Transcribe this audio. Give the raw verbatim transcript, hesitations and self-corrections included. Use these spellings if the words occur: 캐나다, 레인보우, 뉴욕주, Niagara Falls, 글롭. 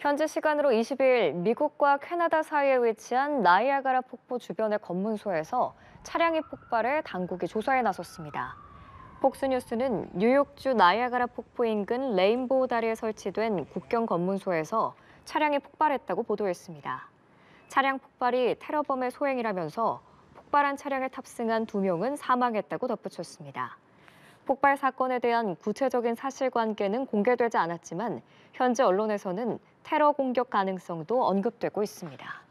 현지 시간으로 이십일 미국과 캐나다 사이에 위치한 나이아가라 폭포 주변의 검문소에서 차량이 폭발해 당국이 조사에 나섰습니다. 폭스뉴스는 뉴욕주 나이아가라 폭포 인근 레인보우 다리에 설치된 국경 검문소에서 차량이 폭발했다고 보도했습니다. 차량 폭발이 테러범의 소행이라면서 폭발한 차량에 탑승한 두 명은 사망했다고 덧붙였습니다. 폭발 사건에 대한 구체적인 사실관계는 공개되지 않았지만 현재 언론에서는 테러 공격 가능성도 언급되고 있습니다.